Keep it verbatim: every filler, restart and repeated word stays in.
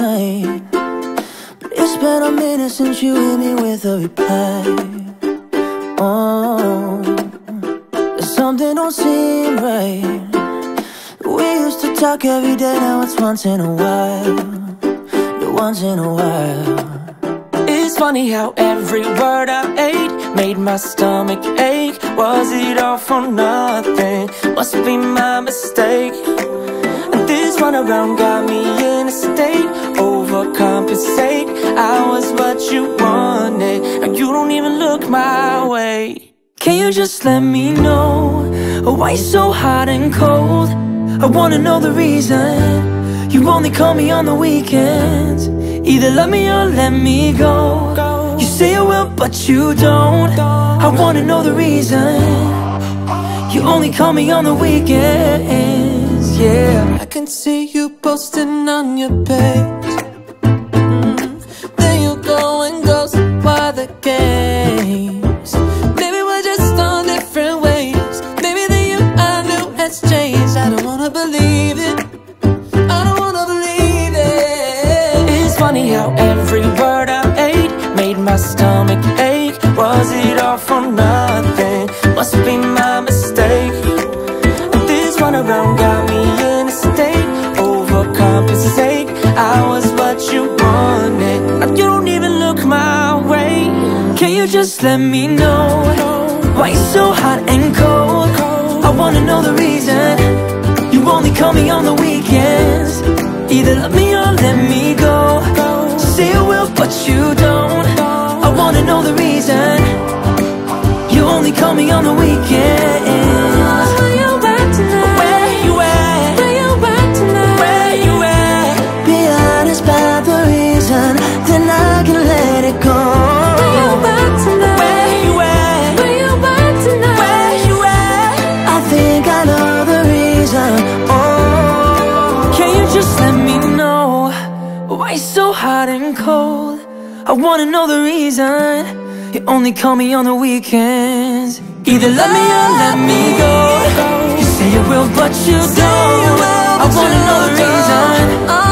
night. But it's been a minute since you hit me with a reply. Oh, something don't seem right. We used to talk every day, now it's once in a while. Yeah, once in a while. It's funny how every word I ate made my stomach ache. Was it all for nothing? Must be my mistake. This run around got me in a state. Overcompensate, I was what you wanted, and you don't even look my way. Can you just let me know why you're so hot and cold? I wanna know the reason. You only call me on the weekends. Either love me or let me go. You say you will, but you don't. I wanna know the reason. You only call me on the weekends. Yeah, I can see you posting on your page. Mm-hmm. Then you go and ghost by the games. Maybe we're just on different waves. Maybe the you I knew has changed. I don't wanna believe it. I don't wanna believe it. It's funny how every word I ate made my stomach ache. Was it all for nothing? Must be my mistake. This one around got me. I was what you wanted, and you don't even look my way. Can you just let me know why you're so hot and cold? I wanna know the reason. You only call me on the weekends. Either love me or let me go. You say you will, but you don't. I wanna know the reason. You only call me on the weekends. Where you at tonight? Where you at? Where you at tonight? Where you at? About the reason, then I can let it go. Where you at tonight? Where you at? Where you at tonight? Where you at? I think I know the reason. Oh, can you just let me know why you're so hot and cold? I wanna know the reason. You only call me on the weekends. Either love me or let me go. You say you will, but you don't. I wanna know the reason.